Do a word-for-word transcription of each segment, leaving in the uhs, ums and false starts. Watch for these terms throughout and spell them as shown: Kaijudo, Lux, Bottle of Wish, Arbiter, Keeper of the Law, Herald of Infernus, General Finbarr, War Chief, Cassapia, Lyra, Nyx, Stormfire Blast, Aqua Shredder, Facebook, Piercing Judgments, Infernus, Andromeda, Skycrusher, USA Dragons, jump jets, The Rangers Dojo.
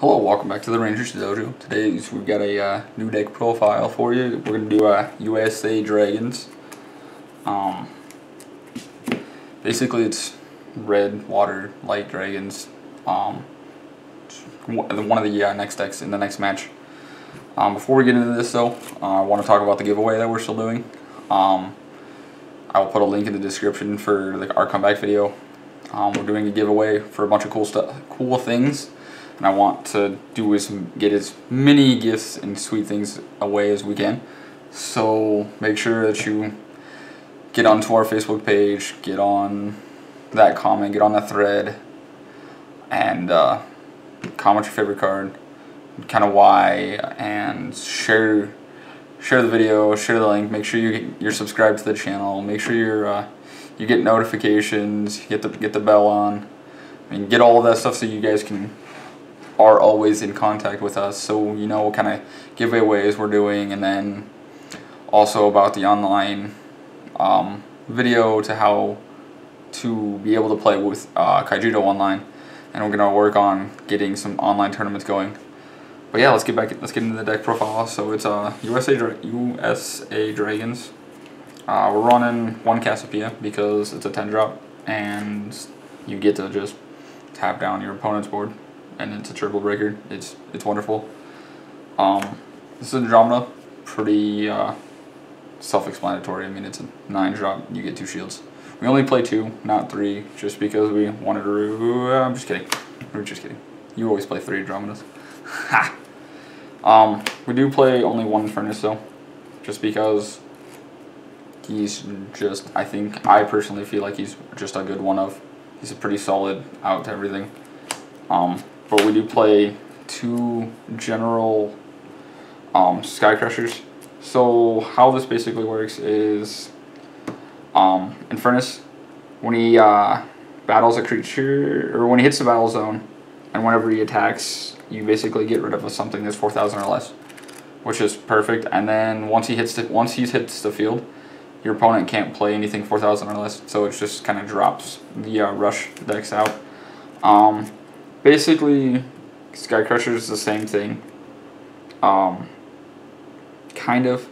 Hello, welcome back to the Rangers Dojo. Today we've got a uh, new deck profile for you. We're going to do uh, U S A Dragons. Um, basically it's red, water, light dragons. Um, one of the uh, next decks in the next match. Um, before we get into this though, uh, I want to talk about the giveaway that we're still doing. Um, I will put a link in the description for the, our comeback video. Um, we're doing a giveaway for a bunch of cool stuff, cool things. And I want to do is get as many gifts and sweet things away as we can. So make sure that you get onto our Facebook page, get on that comment, get on the thread, and uh, comment your favorite card, kind of why, and share share the video, share the link. Make sure you get, you're subscribed to the channel. Make sure you're uh, you get notifications, get the get the bell on, and get all of that stuff so you guys can. Are always in contact with us, so you know what kind of giveaways we're doing, and then also about the online um, video to how to be able to play with uh, Kaijudo online, and we're gonna work on getting some online tournaments going. But yeah, let's get back. Let's get into the deck profile. So it's uh, U S A U S A Dragons. Uh, we're running one Cassapia because it's a ten drop, and you get to just tap down your opponent's board. And it's a triple breaker. It's it's wonderful. Um, this is Andromeda, pretty uh, self-explanatory. I mean, it's a nine drop. You get two shields. We only play two, not three, just because we wanted to. I'm just kidding. We're just kidding. You always play three Andromedas. Ha. Um, we do play only one Infernus though, just because he's just. I think I personally feel like he's just a good one of. He's a pretty solid out to everything. Um. But we do play two general um, Skycrushers. So how this basically works is um, Infernus, when he uh, battles a creature, or when he hits the battle zone, and whenever he attacks, you basically get rid of something that's four thousand or less, which is perfect. And then once he hits the, once he hits the field, your opponent can't play anything four thousand or less, so it just kind of drops the uh, rush decks out. Um, Basically, Skycrusher is the same thing. Um, kind of.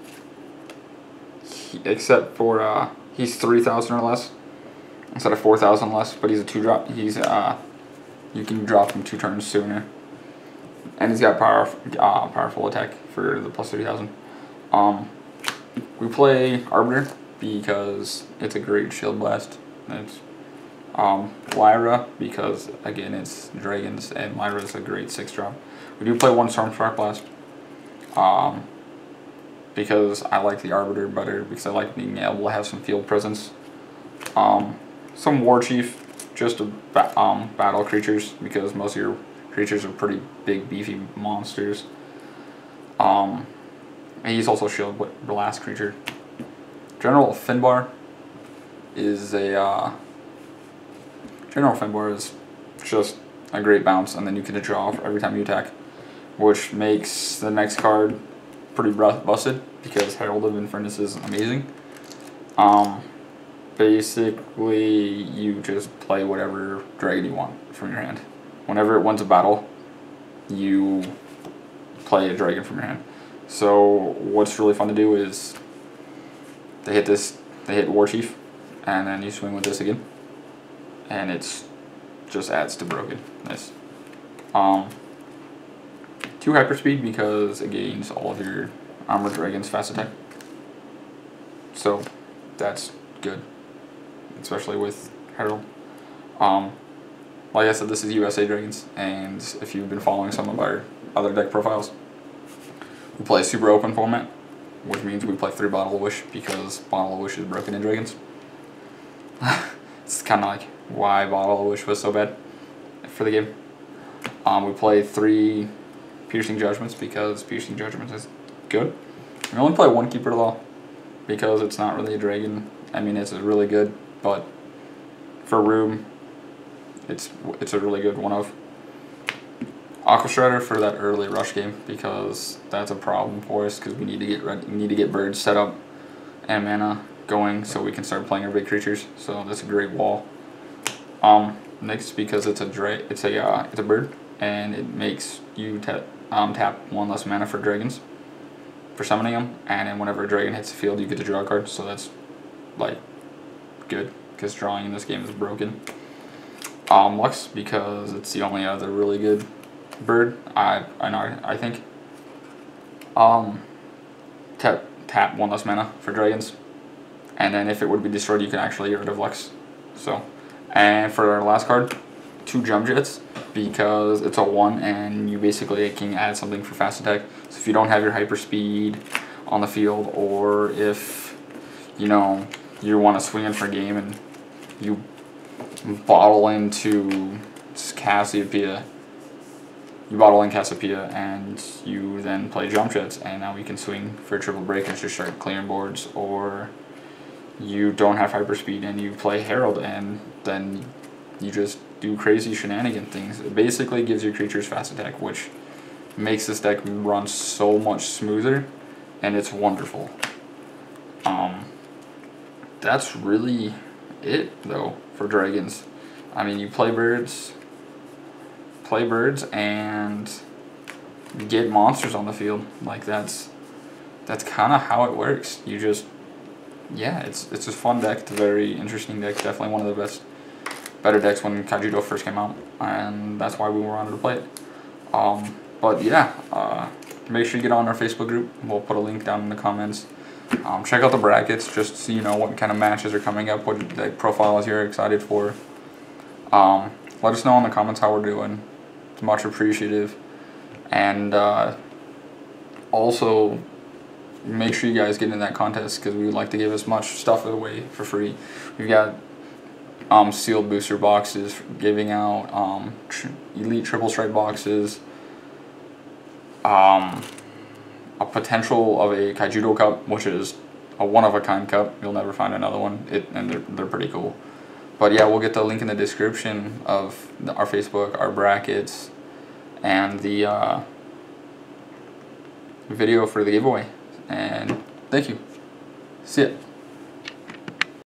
He, except for, uh, he's three thousand or less. Instead of four thousand less, but he's a two drop. He's, uh, you can drop him two turns sooner. And he's got power, uh, powerful attack for the plus thirty thousand. Um, we play Arbiter because it's a great shield blast. It's Um, Lyra, because again it's Dragons and Lyra's a great six drop. We do play one Stormfire Blast um, because I like the Arbiter better, because I like being able to have some field presence. Um, some War Chief, just to ba um, battle creatures, because most of your creatures are pretty big beefy monsters. Um, and he's also Shield Blast creature. General Finbarr is a uh, General Finbarr is just a great bounce, and then you can draw off every time you attack, which makes the next card pretty busted because Herald of Infernus is amazing. Um, basically, you just play whatever dragon you want from your hand. Whenever it wins a battle, you play a dragon from your hand. So what's really fun to do is they hit this, they hit War Chief, and then you swing with this again. And it's just adds to broken. Nice. Um, two hyperspeed because it gains all of your armored dragons fast attack. So that's good, especially with Herald. Um, like I said, this is U S A Dragons, and if you've been following some of our other deck profiles, we play super open format, which means we play three Bottle of Wish because Bottle of Wish is broken in Dragons. It's kind of like why Bottle of Wish was so bad for the game. Um, we play three Piercing Judgments because Piercing Judgments is good. We only play one Keeper of the Law because it's not really a dragon. I mean, it's really good, but for room, it's it's a really good one of. Aqua Shredder for that early rush game because that's a problem for us because we need to get ready, we need to get birds set up and mana going so we can start playing our big creatures. So that's a great wall. Um, Nyx because it's a dra it's a uh, it's a bird, and it makes you tap, um, tap one less mana for dragons, for summoning them, and then whenever a dragon hits the field, you get to draw a card, so that's, like, good, because drawing in this game is broken. Um, Lux, because it's the only other really good bird, I, I know, I think. Um, tap, tap one less mana for dragons, and then if it would be destroyed, you can actually get rid of Lux, so. And for our last card, two jump jets, because it's a one and you basically can add something for fast attack. So if you don't have your hyper speed on the field, or if you know you want to swing in for a game and you bottle into Cassapia, you bottle in Cassapia and you then play jump jets, and now we can swing for a triple break and just start clearing boards. Or you don't have hyper speed and you play Herald, and then you just do crazy shenanigan things. It basically gives your creatures fast attack, which makes this deck run so much smoother, and it's wonderful. Um, that's really it, though, for dragons. I mean, you play birds, play birds, and get monsters on the field. Like, that's that's kind of how it works. You just, yeah, it's it's a fun deck. It's a very interesting deck. Definitely one of the best. Better decks when Kaijudo first came out, and that's why we wanted to play it. Um, but yeah, uh, make sure you get on our Facebook group. We'll put a link down in the comments. Um, check out the brackets just so you know what kind of matches are coming up, what deck profiles you're excited for. Um, let us know in the comments how we're doing. It's much appreciative. And uh, also, make sure you guys get in that contest, because we would like to give as much stuff away for free. We've got Um, sealed booster boxes, giving out um, tr elite triple strike boxes, um, a potential of a Kaijudo cup, which is a one-of-a-kind cup. You'll never find another one, it, and they're, they're pretty cool. But yeah, we'll get the link in the description of the, our Facebook, our brackets, and the uh, video for the giveaway. And thank you. See ya.